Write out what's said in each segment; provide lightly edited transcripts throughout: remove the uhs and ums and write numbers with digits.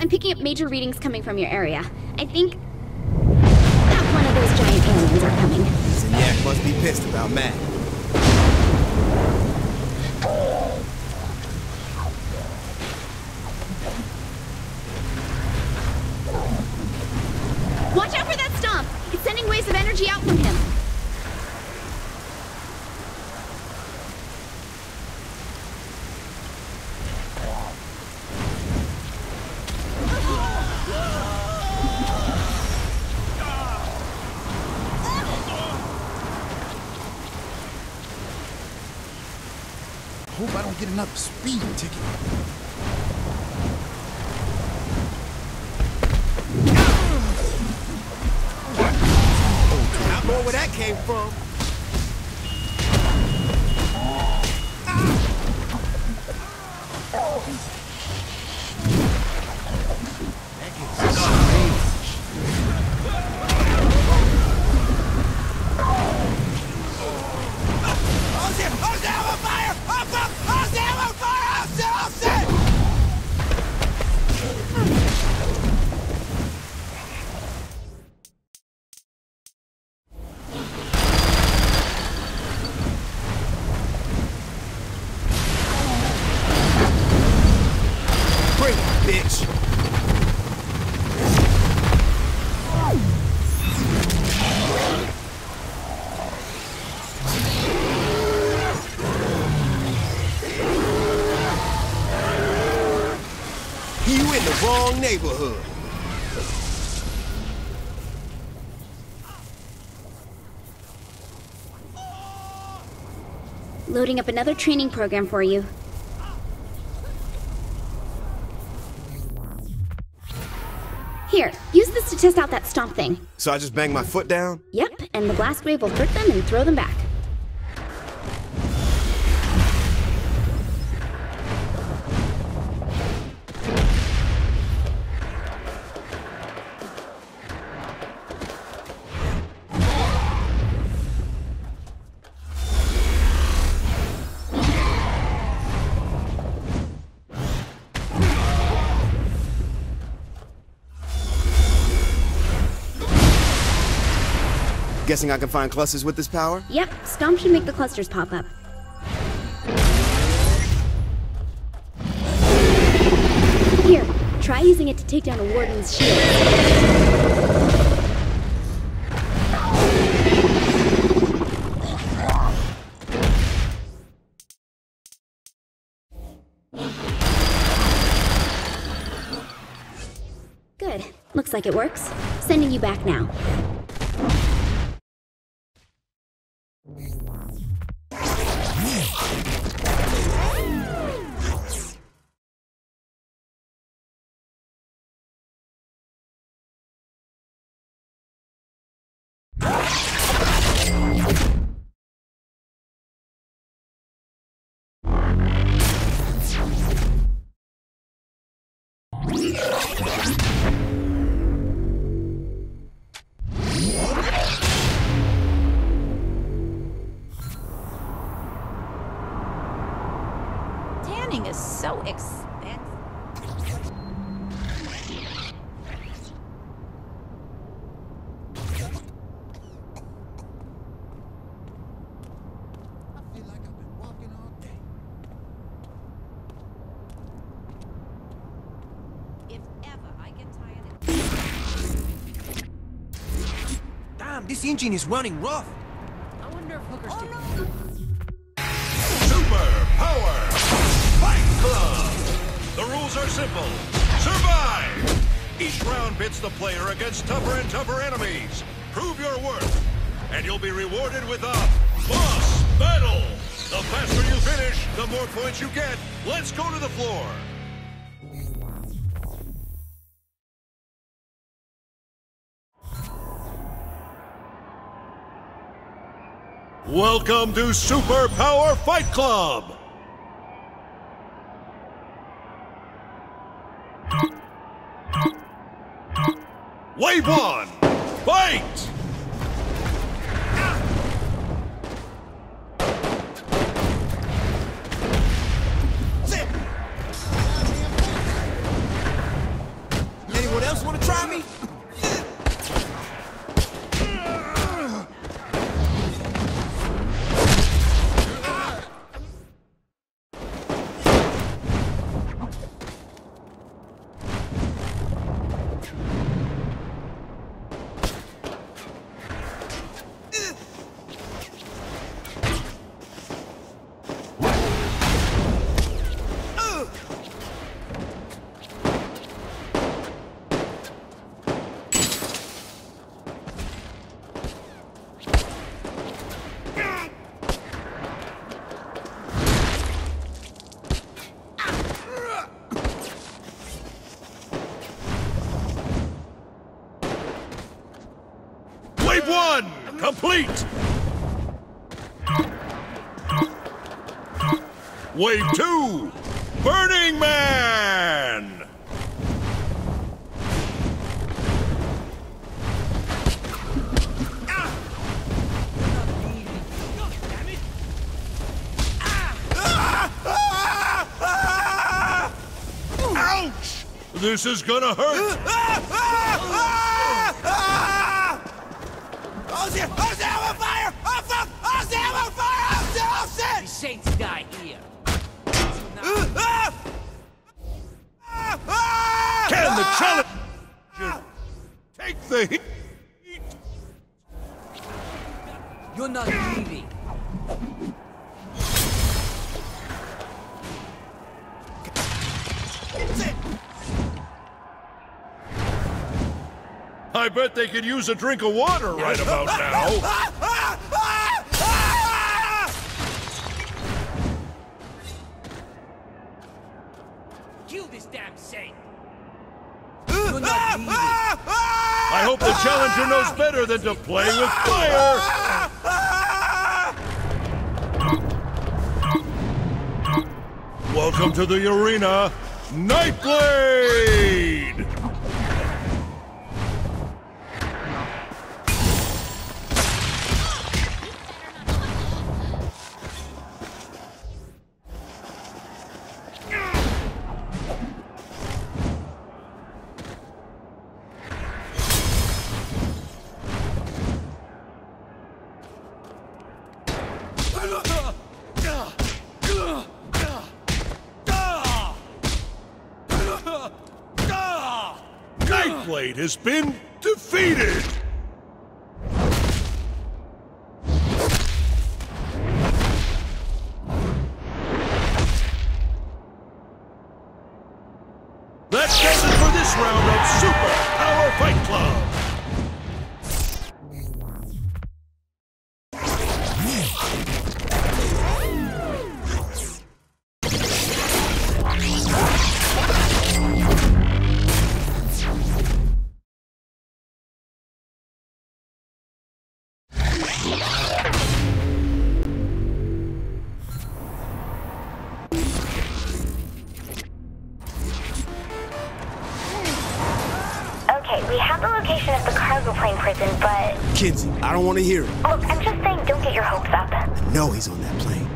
I'm picking up major readings coming from your area. I think that one of those giant aliens are coming. Zinyak must be pissed about Matt. Watch out for that Stomp! It's sending waves of energy out from him. Get another speeding ticket. I know where that came from. Wrong neighborhood. Loading up another training program for you. Here, use this to test out that Stomp thing. So I just bang my foot down? Yep, and the blast wave will hurt them and throw them back. Guessing I can find clusters with this power? Yep, Stomp should make the clusters pop up. Here, try using it to take down a warden's shield. Good. Looks like it works. Sending you back now. Tanning is so expensive. This engine is running rough. I wonder if hookers do. No. Super Power Fight Club. The rules are simple. Survive. Each round pits the player against tougher and tougher enemies. Prove your worth, and you'll be rewarded with a boss battle. The faster you finish, the more points you get. Let's go to the floor. Welcome to Super Power Fight Club! Wave 1, fight! Anyone else want to try me? Complete! Wave 2, Burning Man! Ouch! This is gonna hurt! These Saints die here. Can the challenger take the heat? You're not leaving. I bet they could use a drink of water right about now. Kill this damn saint. I hope the challenger knows better than to play with fire. Welcome to the arena, Nightblade. Nightblade has been defeated! That does it for this round of Super Power Fight Club! We have the location of the cargo plane prison, but... Kinzie, I don't want to hear it. Look, I'm just saying, don't get your hopes up. I know he's on that plane.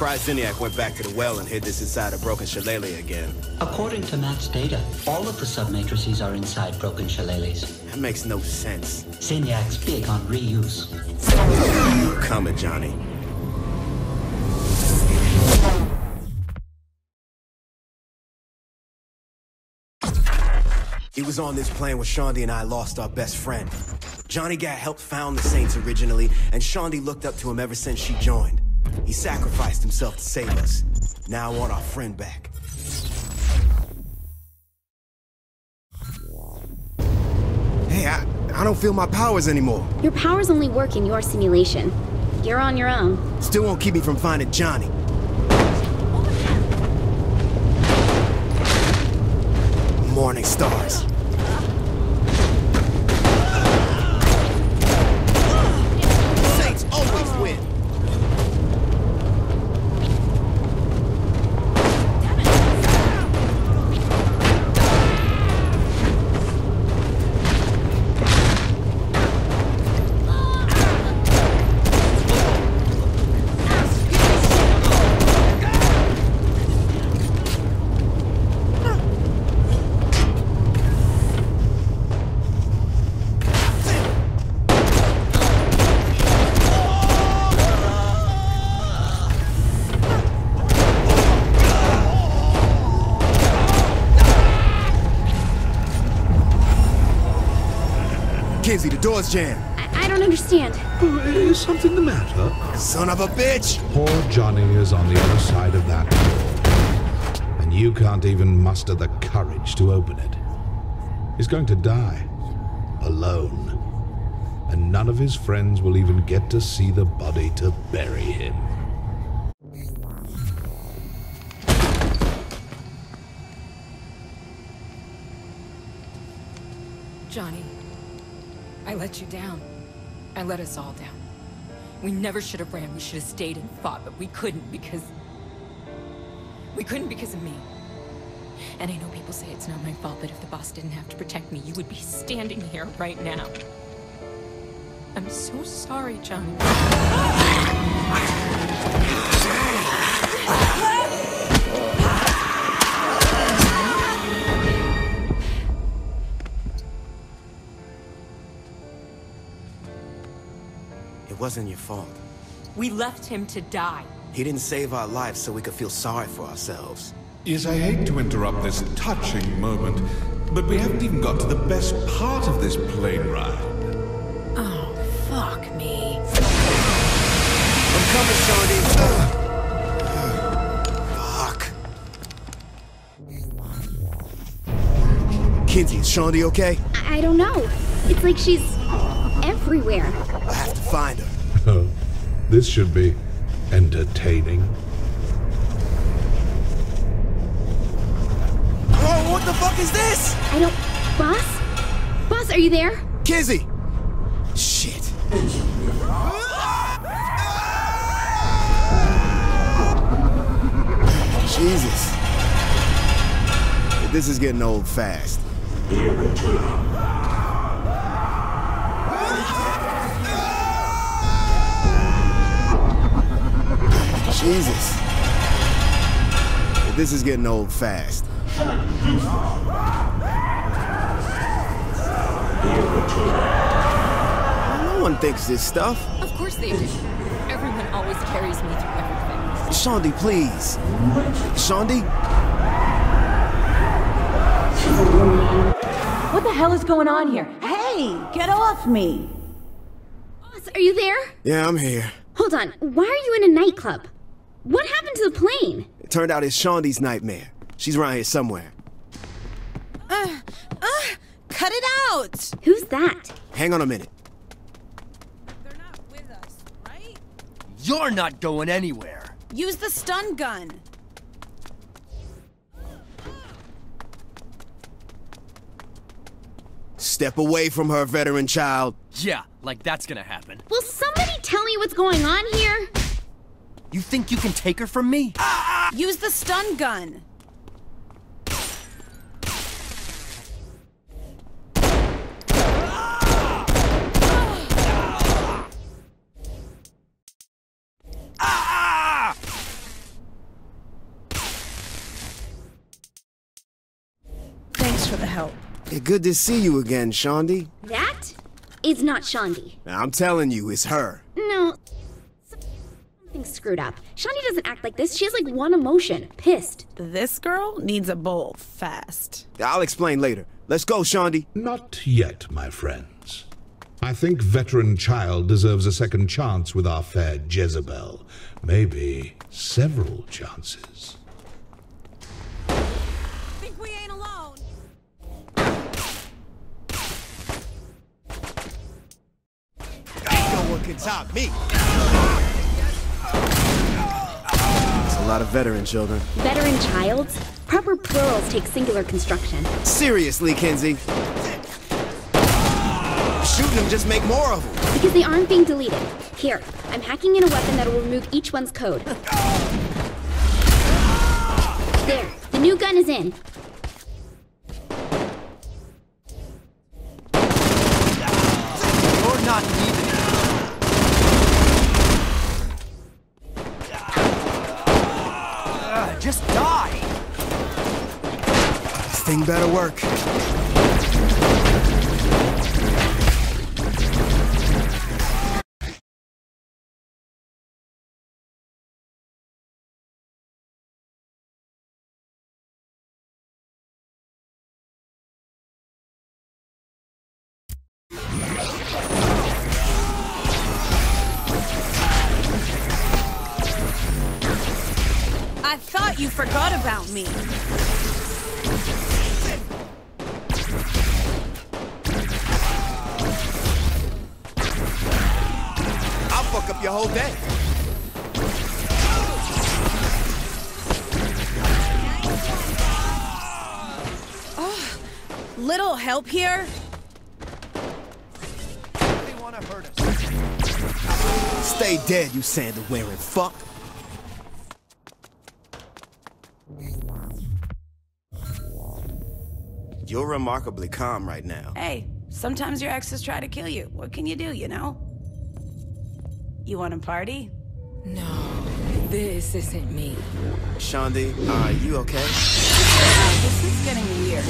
surprised Zinyak went back to the well and hid this inside a broken shillelagh again. According to Matt's data, all of the submatrices are inside broken shillelaghs. That makes no sense. Zinyak's big on reuse. Coming, Johnny. He was on this plane when Shaundi and I lost our best friend. Johnny Gat helped found the Saints originally, and Shaundi looked up to him ever since she joined. He sacrificed himself to save us. Now I want our friend back. Hey, I don't feel my powers anymore. Your powers only work in your simulation. You're on your own. Still won't keep me from finding Johnny. Morning stars. Saints always win. Kinzie, the door's jammed. I don't understand. Is something the matter? Son of a bitch! Poor Johnny is on the other side of that door. And you can't even muster the courage to open it. He's going to die. Alone. And none of his friends will even get to see the body to bury him. Johnny. I let you down. I let us all down. We never should have ran. We should have stayed and fought, but we couldn't because... We couldn't because of me. And I know people say it's not my fault, but if the boss didn't have to protect me, you would be standing here right now. I'm so sorry, Johnny. It wasn't your fault. We left him to die. He didn't save our lives so we could feel sorry for ourselves. Yes, I hate to interrupt this touching moment, but we haven't even got to the best part of this plane ride. Oh, fuck me. I'm coming, Shaundi. Fuck. Kinzie, is Shaundi okay? I don't know. It's like she's... everywhere. I have to find her. Oh, this should be entertaining. Whoa, what the fuck is this? I don't... Boss? Boss, are you there? Kinzie! Shit. Jesus. This is getting old fast. Jesus. This is getting old fast. No one thinks this stuff. Of course they do. Everyone always carries me through everything. Shaundi, please. Shaundi? What the hell is going on here? Hey, get off me. Boss, are you there? Yeah, I'm here. Hold on. Why are you in a nightclub? What happened to the plane? It turned out it's Shaundi's nightmare. She's around here somewhere. Cut it out! Who's that? Hang on a minute. They're not with us, right? You're not going anywhere. Use the stun gun. Step away from her, veteran child. Yeah, like that's gonna happen. Will somebody tell me what's going on here? You think you can take her from me? Use the stun gun. help. Hey, good to see you again, Shaundi. That is not Shaundi. I'm telling you, it's her. No. Something's screwed up. Shaundi doesn't act like this. She has like one emotion. Pissed. This girl needs a bowl fast. I'll explain later. Let's go, Shaundi. Not yet, my friends. I think Veteran Child deserves a second chance with our fair Jezebel. Maybe several chances. Think we ain't alone. No one can top me. That's a lot of veteran children. Veteran Childs? Proper plurals take singular construction. Seriously, Kinzie. Shooting them just make more of them. Because they aren't being deleted. Here, I'm hacking in a weapon that will remove each one's code. There, the new gun is in. You're not even. Just die. This thing better work. I thought you forgot about me. I'll fuck up your whole day. Oh, little help here? They want to hurt us. Stay dead, you sandal-wearing fuck. You're remarkably calm right now. Hey, sometimes your exes try to kill you. What can you do, you know? You want a party? No, this isn't me. Shaundi, are you okay? This is getting weird.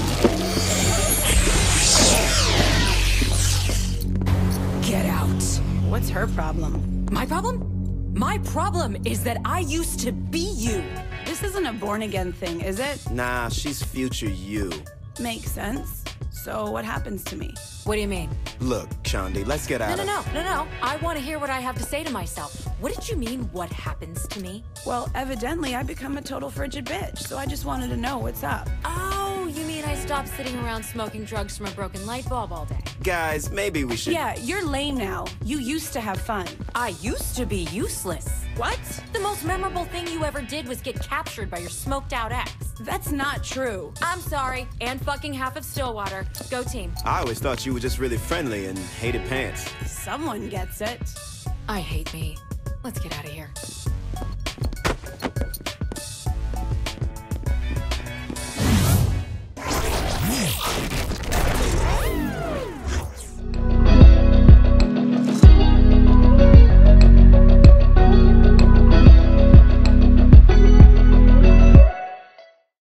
Get out. What's her problem? My problem? My problem is that I used to be you. This isn't a born-again thing, is it? Nah, she's future you. Makes sense. So what happens to me? What do you mean? Look, Shaundi, let's get out of— No. I want to hear what I have to say to myself. What did you mean, what happens to me? Well, evidently, I become a total frigid bitch, so I just wanted to know what's up. Oh, you mean I stopped sitting around smoking drugs from a broken light bulb all day? Guys, maybe we should— Yeah, you're lame now. You used to have fun. I used to be useless. What? The most memorable thing you ever did was get captured by your smoked-out ex. That's not true. I'm sorry, and fucking half of Stillwater. Go team. I always thought you were just really friendly and hated pants. Someone gets it. I hate me. Let's get out of here.